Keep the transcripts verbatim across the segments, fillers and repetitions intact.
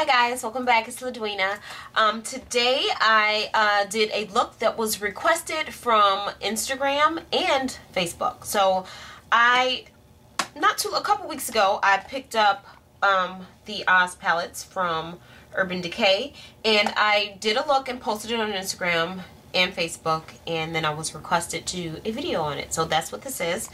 Hi guys, welcome back. It's Ladwina. Um, today I uh, did a look that was requested from Instagram and Facebook. So I, not too, a couple weeks ago, I picked up um, the Oz palettes from Urban Decay, and I did a look and posted it on Instagram and Facebook, and then I was requested to do a video on it. So that's what this is.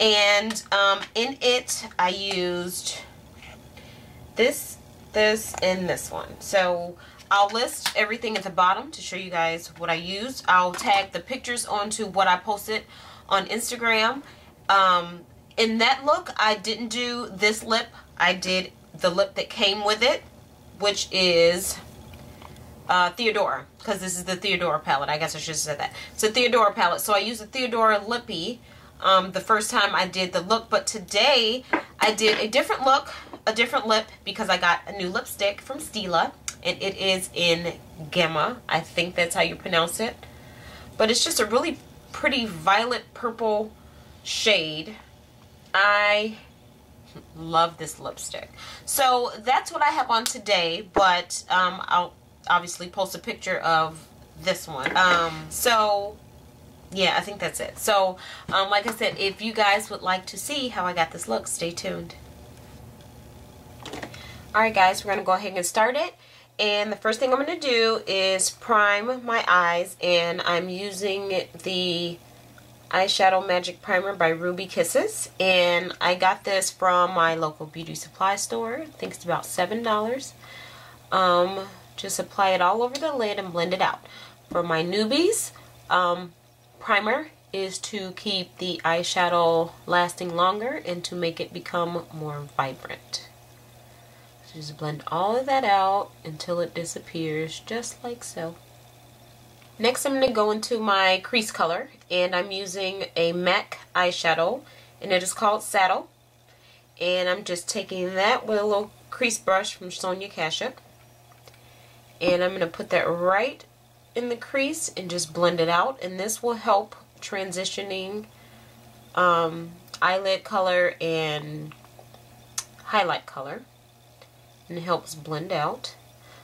And um, in it, I used this, this, and this one. So I'll list everything at the bottom to show you guys what I used. I'll tag the pictures onto what I posted on Instagram. Um, in that look, I didn't do this lip. I did the lip that came with it, which is uh, Theodora, because this is the Theodora palette. I guess I should have said that. It's a Theodora palette. So I used a Theodora lippy. Um, the first time I did the look, but today I did a different look, a different lip, because I got a new lipstick from Stila, and it is in Gemma. I think that's how you pronounce it, but it's just a really pretty violet purple shade. I love this lipstick. So that's what I have on today, but um, I'll obviously post a picture of this one. Um, so... yeah, I think that's it. So, um, like I said, if you guys would like to see how I got this look, stay tuned. Alright guys, we're going to go ahead and start it. And the first thing I'm going to do is prime my eyes. And I'm using the Eyeshadow Magic Primer by Ruby Kisses. And I got this from my local beauty supply store. I think it's about seven dollars. Um, just apply it all over the lid and blend it out. For my newbies, um... primer is to keep the eyeshadow lasting longer and to make it become more vibrant. So just blend all of that out until it disappears, just like so. Next I'm going to go into my crease color, and I'm using a MAC eyeshadow, and it is called Saddle. And I'm just taking that with a little crease brush from Sonia Kashuk, and I'm going to put that right in the crease and just blend it out, and this will help transitioning um, eyelid color and highlight color, and it helps blend out.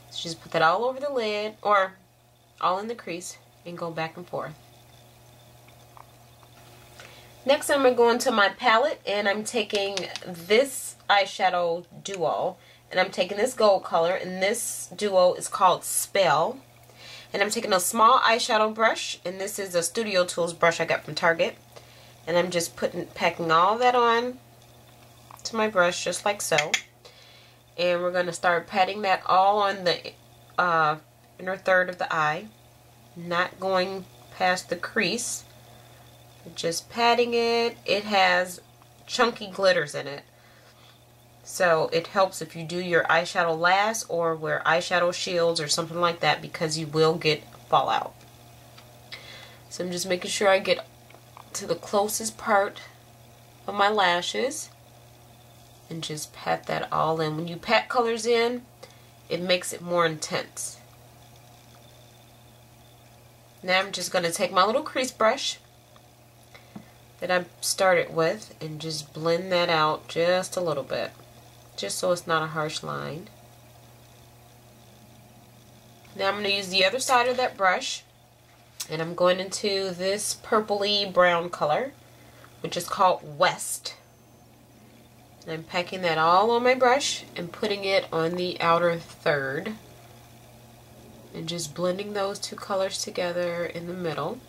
So just put that all over the lid, or all in the crease, and go back and forth. Next I'm going to go into my palette, and I'm taking this eyeshadow duo, and I'm taking this gold color, and this duo is called Spell. And I'm taking a small eyeshadow brush, and this is a Studio Tools brush I got from Target. And I'm just putting, packing all that on to my brush, just like so. And we're going to start patting that all on the uh, inner third of the eye. Not going past the crease. Just patting it. It has chunky glitters in it. So it helps if you do your eyeshadow last or wear eyeshadow shields or something like that, because you will get fallout. So I'm just making sure I get to the closest part of my lashes and just pat that all in. When you pat colors in, it makes it more intense. Now I'm just going to take my little crease brush that I started with and just blend that out just a little bit, just so it's not a harsh line. Now I'm going to use the other side of that brush, and I'm going into this purpley brown color, which is called West. And I'm packing that all on my brush and putting it on the outer third, and just blending those two colors together in the middle.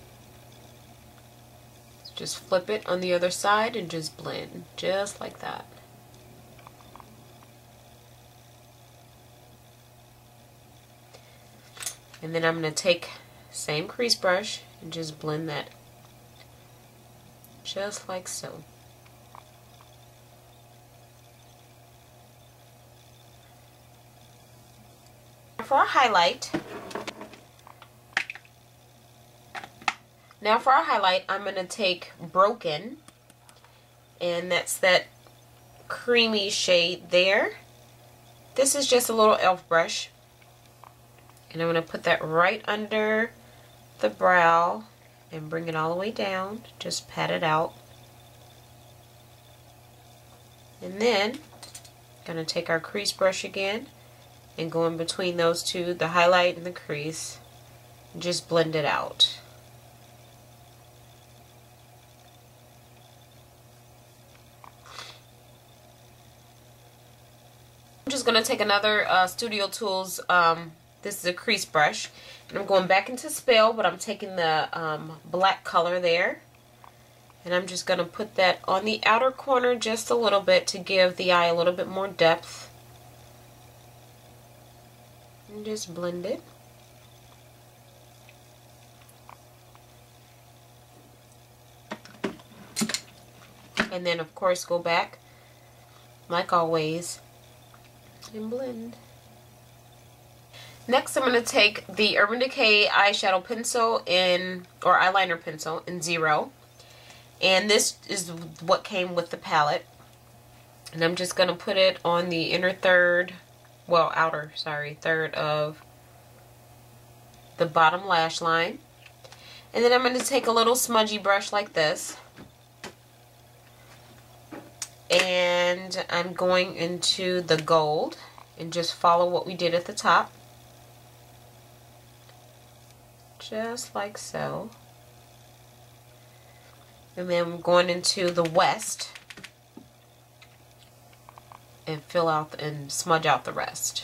So just flip it on the other side and just blend, just like that. And then I'm going to take same crease brush and just blend that just like so. For our highlight, now for our highlight, I'm going to take Broken, and that's that creamy shade there. This is just a little e l f brush. And I'm going to put that right under the brow and bring it all the way down. Just pat it out. And then going to take our crease brush again and go in between those two, the highlight and the crease, and just blend it out. I'm just going to take another uh, Studio Tools, um, this is a crease brush, and I'm going back into Spell, but I'm taking the um, black color there, and I'm just going to put that on the outer corner just a little bit to give the eye a little bit more depth, and just blend it. And then of course go back like always and blend. Next I'm going to take the Urban Decay eyeshadow pencil in, or eyeliner pencil in Zero, and this is what came with the palette, and I'm just going to put it on the inner third, well outer, sorry, third of the bottom lash line. And then I'm going to take a little smudgy brush like this, and I'm going into the gold and just follow what we did at the top, just like so. And then I'm going into the West and fill out the, and smudge out the rest.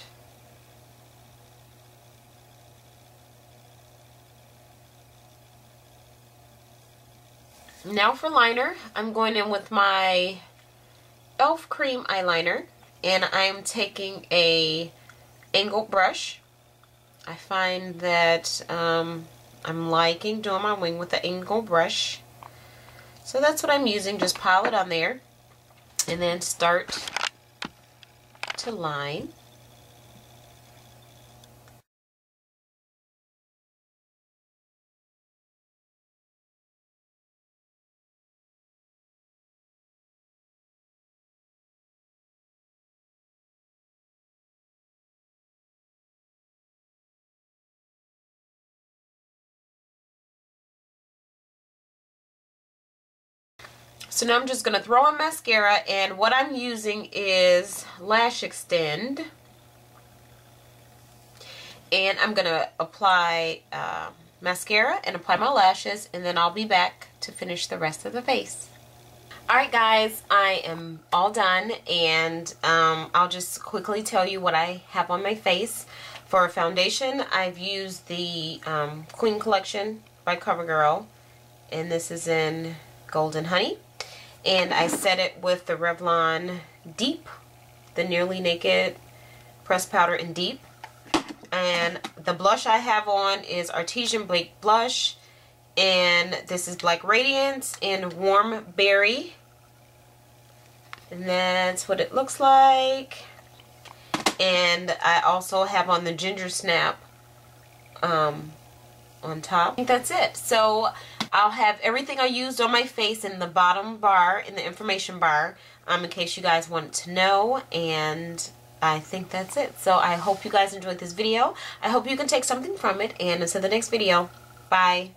Now for liner, I'm going in with my e l f cream eyeliner, and I'm taking a angled brush. I find that um, I'm liking doing my wing with the angled brush, so that's what I'm using. Just pile it on there and then start to line. So now I'm just going to throw on mascara, and what I'm using is Lash Extend, and I'm going to apply uh, mascara and apply my lashes, and then I'll be back to finish the rest of the face. Alright guys, I am all done, and um, I'll just quickly tell you what I have on my face. For foundation, I've used the um, Queen Collection by CoverGirl, and this is in Golden Honey. And I set it with the Revlon Deep, the Nearly Naked Pressed Powder in Deep. And the blush I have on is Artesian Baked Blush, and this is Black Radiance in Warm Berry. And that's what it looks like. And I also have on the Ginger Snap um, on top. I think that's it. So I'll have everything I used on my face in the bottom bar, in the information bar, um, in case you guys wanted to know, and I think that's it. So I hope you guys enjoyed this video. I hope you can take something from it, and until the next video, bye.